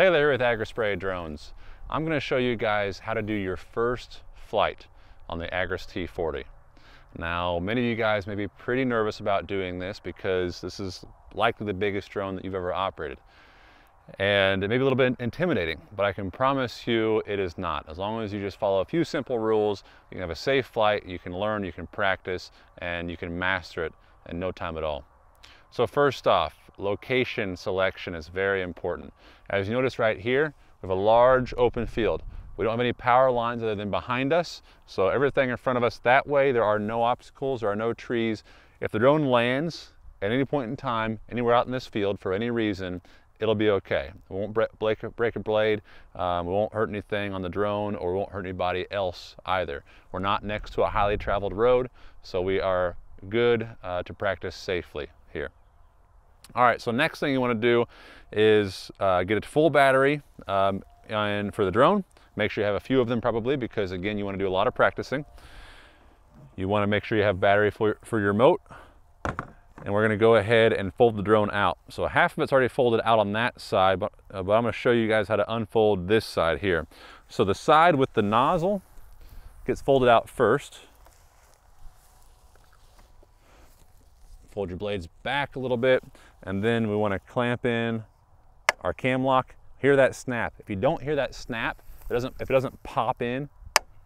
Taylor here with Agri Spray Drones. I'm going to show you guys how to do your first flight on the Agras T40. Now, many of you guys may be pretty nervous about doing this because this is likely the biggest drone that you've ever operated. And it may be a little bit intimidating, but I can promise you it is not. As long as you just follow a few simple rules, you can have a safe flight, you can learn, you can practice, and you can master it in no time at all. So first off, location selection is very important. As you notice right here, we have a large open field. We don't have any power lines other than behind us, so everything in front of us that way, there are no obstacles, there are no trees. If the drone lands at any point in time, anywhere out in this field for any reason, it'll be okay. We won't break a blade, we won't hurt anything on the drone, or we won't hurt anybody else either. We're not next to a highly traveled road, so we are good to practice safely here. All right, so next thing you want to do is get a full battery and for the drone. Make sure you have a few of them probably, because again, you want to do a lot of practicing. You want to make sure you have battery for your remote. And we're going to go ahead and fold the drone out. So half of it's already folded out on that side, but I'm going to show you guys how to unfold this side here. So the side with the nozzle gets folded out first. Fold your blades back a little bit, and then we want to clamp in our cam lock. Hear that snap. If you don't hear that snap, if it doesn't pop in,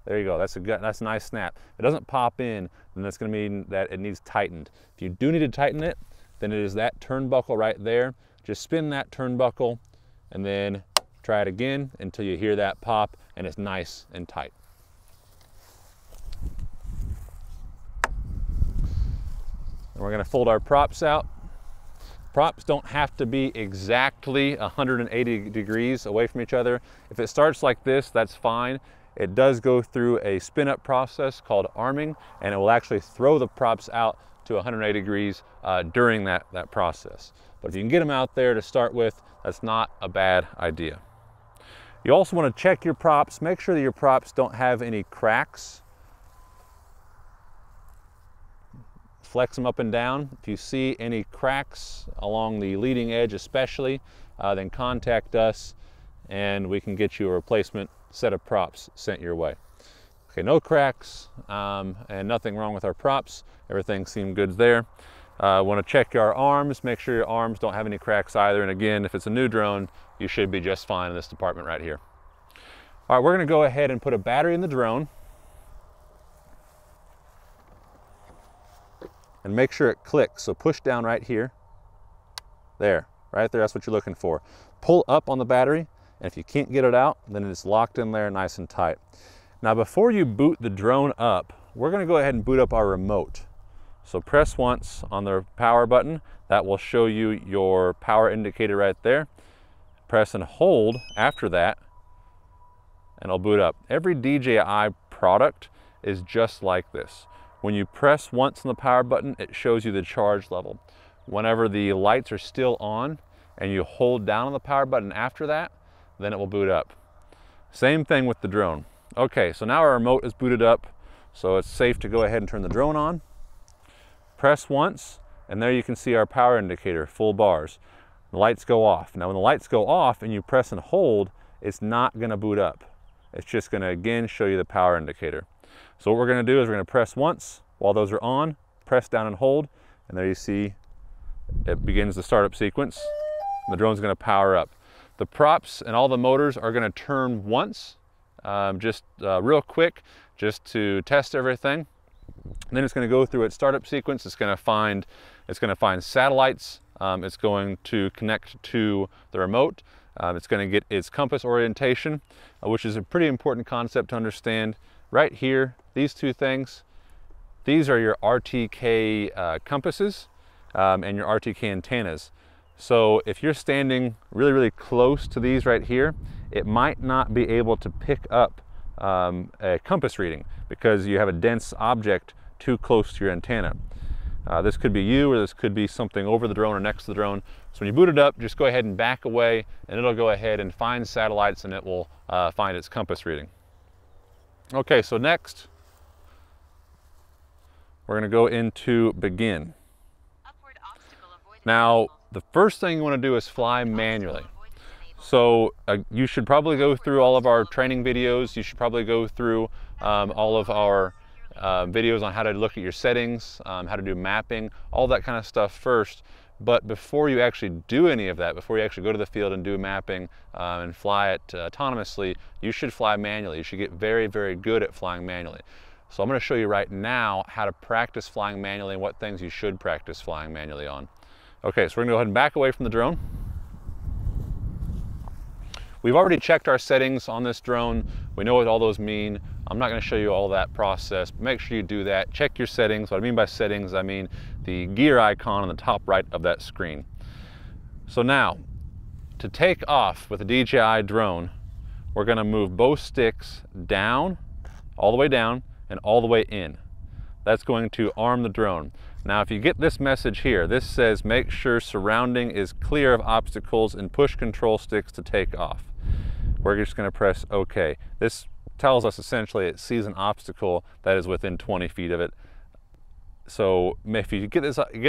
there you go, that's a nice snap. If it doesn't pop in, then that's going to mean that it needs tightened. If you do need to tighten it, then it is that turnbuckle right there. Just spin that turnbuckle and then try it again until you hear that pop and it's nice and tight. And we're going to fold our props out. Props don't have to be exactly 180 degrees away from each other. If it starts like this, that's fine. It does go through a spin-up process called arming, and it will actually throw the props out to 180 degrees during that process. But if you can get them out there to start with, that's not a bad idea. You also want to check your props. Make sure that your props don't have any cracks. Flex them up and down. If you see any cracks along the leading edge especially, then contact us and we can get you a replacement set of props sent your way. Okay, no cracks and nothing wrong with our props. Everything seemed good there. Want to check your arms. Make sure your arms don't have any cracks either. And again, if it's a new drone, you should be just fine in this department right here. All right, we're going to go ahead and put a battery in the drone. And make sure it clicks. So push down right here. There, right there, that's what you're looking for. Pull up on the battery, and if you can't get it out, then it's locked in there nice and tight. Now before you boot the drone up, we're gonna go ahead and boot up our remote. So press once on the power button. That will show you your power indicator right there. Press and hold after that, and it'll boot up. Every DJI product is just like this. When you press once on the power button, it shows you the charge level. Whenever the lights are still on and you hold down on the power button after that, then it will boot up. Same thing with the drone. Okay, so now our remote is booted up, so it's safe to go ahead and turn the drone on. Press once, and there you can see our power indicator, full bars. The lights go off. Now when the lights go off and you press and hold, it's not gonna boot up. It's just gonna again show you the power indicator. So what we're going to do is we're going to press once while those are on, press down and hold, and there you see it begins the startup sequence. The drone's going to power up. The props and all the motors are going to turn once, real quick, just to test everything. And then it's going to go through its startup sequence. It's going to find satellites. It's going to connect to the remote. It's going to get its compass orientation, which is a pretty important concept to understand. Right here, these two things, these are your RTK compasses and your RTK antennas. So if you're standing really, really close to these right here, it might not be able to pick up a compass reading because you have a dense object too close to your antenna. This could be you, or this could be something over the drone or next to the drone. So when you boot it up, just go ahead and back away, and it'll go ahead and find satellites, and it will find its compass reading. Okay, so next, we're going to go into begin. Now, the first thing you want to do is fly manually. So you should probably go through all of our training videos. You should probably go through all of our videos on how to look at your settings, how to do mapping, all that kind of stuff first. But before you actually do any of that, before you actually go to the field and do mapping and fly it autonomously, you should fly manually. You should get very, very good at flying manually. So I'm going to show you right now how to practice flying manually and what things you should practice flying manually on. Okay, so we're going to go ahead and back away from the drone. We've already checked our settings on this drone. We know what all those mean. I'm not going to show you all that process, but make sure you do that. Check your settings. What I mean by settings, I mean the gear icon on the top right of that screen. So now, to take off with a DJI drone, we're going to move both sticks down, all the way down, and all the way in. That's going to arm the drone. Now, if you get this message here, this says make sure surrounding is clear of obstacles and push control sticks to take off. We're just going to press OK. This tells us essentially it sees an obstacle that is within 20 feet of it. So if you get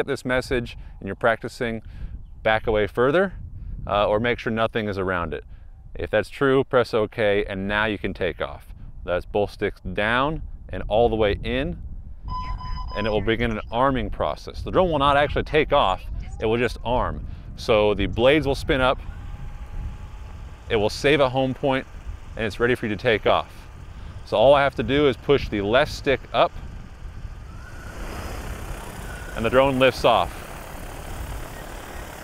this message and you're practicing, back away further or make sure nothing is around it. If that's true, press OK, and now you can take off. That's both sticks down and all the way in, and it will begin an arming process. The drone will not actually take off, it will just arm. So the blades will spin up, it will save a home point, and it's ready for you to take off. So all I have to do is push the left stick up, and the drone lifts off.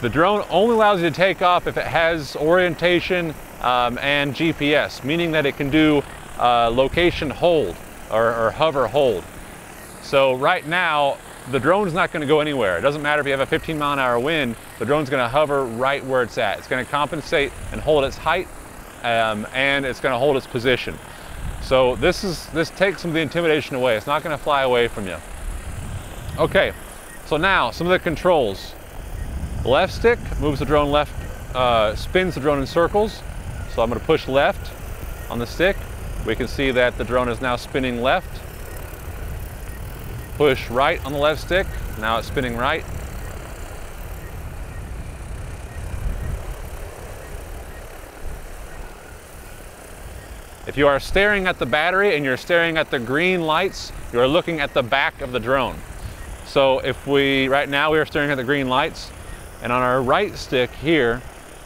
The drone only allows you to take off if it has orientation and GPS, meaning that it can do location hold or hover hold. So right now, the drone's not going to go anywhere. It doesn't matter if you have a 15-mile-an-hour wind, the drone's going to hover right where it's at. It's going to compensate and hold its height, and it's going to hold its position. So this takes some of the intimidation away. It's not going to fly away from you. Okay, so now some of the controls. Left stick moves the drone left, spins the drone in circles. So I'm going to push left on the stick. We can see that the drone is now spinning left. Push right on the left stick, now it's spinning right. If you are staring at the battery and you're staring at the green lights, you are looking at the back of the drone. So if right now we are staring at the green lights, and on our right stick here,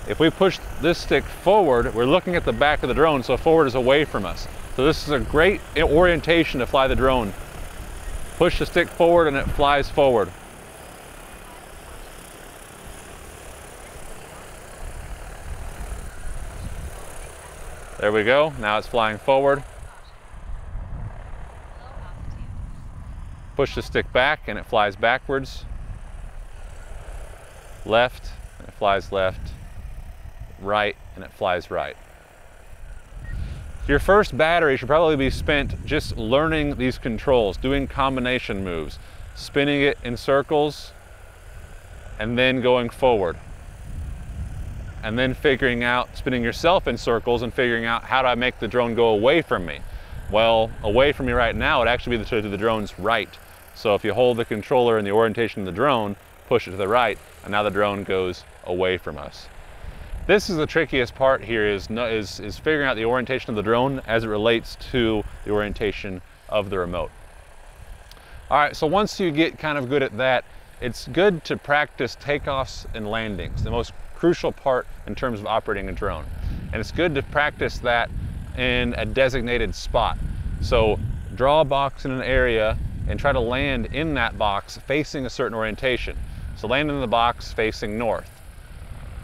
if we push this stick forward, we're looking at the back of the drone, so forward is away from us. So this is a great orientation to fly the drone. Push the stick forward and it flies forward. There we go, now it's flying forward. Push the stick back and it flies backwards. Left, and it flies left. Right, and it flies right. Your first battery should probably be spent just learning these controls, doing combination moves, spinning it in circles, and then going forward. And then figuring out, spinning yourself in circles and figuring out how do I make the drone go away from me? Well, away from me right now would actually be to the drone's right. So if you hold the controller in the orientation of the drone, push it to the right, and now the drone goes away from us. This is the trickiest part here is figuring out the orientation of the drone as it relates to the orientation of the remote. All right, so once you get kind of good at that, it's good to practice takeoffs and landings, the most crucial part in terms of operating a drone. And it's good to practice that in a designated spot. So draw a box in an area and try to land in that box facing a certain orientation. So land in the box facing north.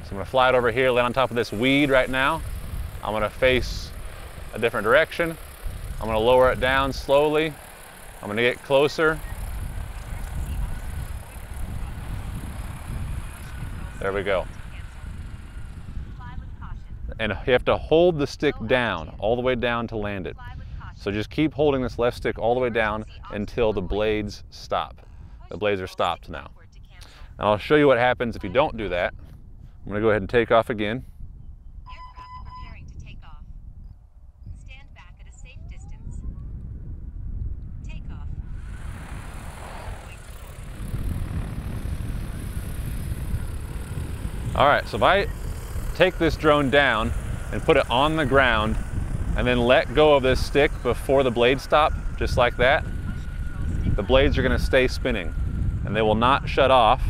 I'm going to fly it over here, land on top of this weed right now. I'm going to face a different direction. I'm going to lower it down slowly. I'm going to get closer. There we go. And you have to hold the stick down, all the way down to land it. So just keep holding this left stick all the way down until the blades stop. The blades are stopped now. And I'll show you what happens if you don't do that. I'm going to go ahead and take off again. Aircraft preparing to take off. Stand back at a safe distance. Take off. All right, so if I take this drone down and put it on the ground and then let go of this stick before the blades stop, just like that, the blades are going to stay spinning and they will not shut off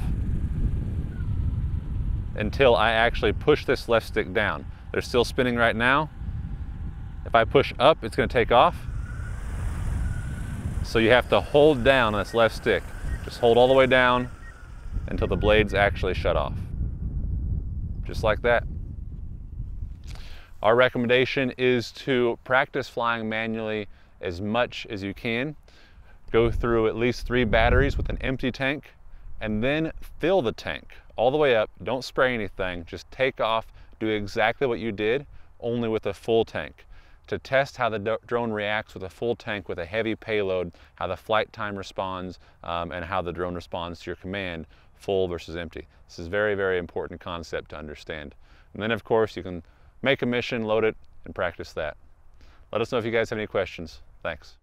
until I actually push this left stick down. They're still spinning right now. If I push up, it's going to take off. So you have to hold down on this left stick. Just hold all the way down until the blades actually shut off. Just like that. Our recommendation is to practice flying manually as much as you can. Go through at least 3 batteries with an empty tank and then fill the tank all the way up. Don't spray anything. Just take off. Do exactly what you did, only with a full tank. To test how the drone reacts with a full tank with a heavy payload, how the flight time responds, and how the drone responds to your command, full versus empty. This is very, very important concept to understand. And then of course you can make a mission, load it, and practice that. Let us know if you guys have any questions. Thanks.